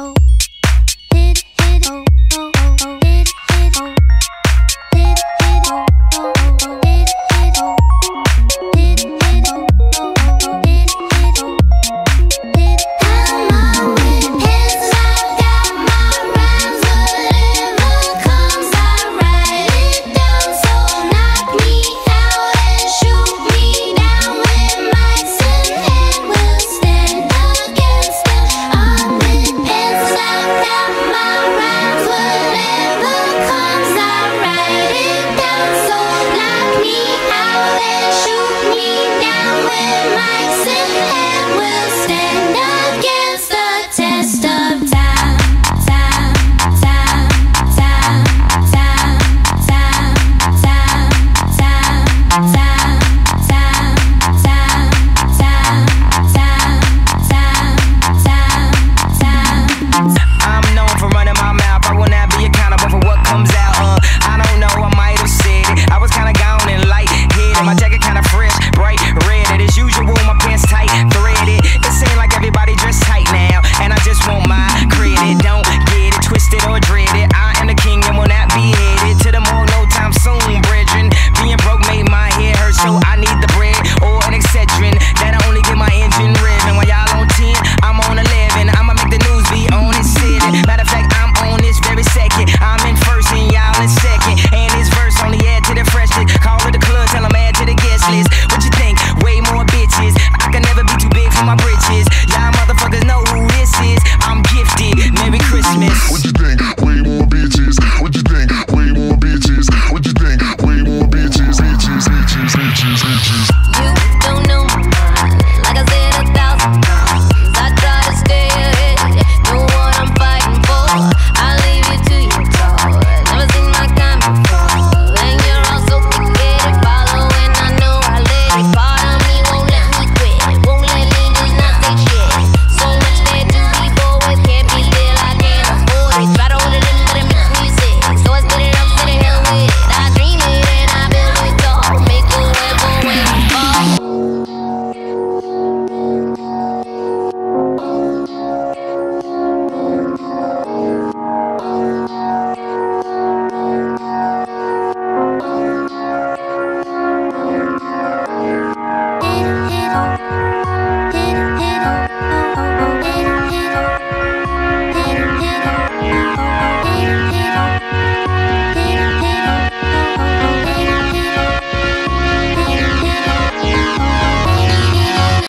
go.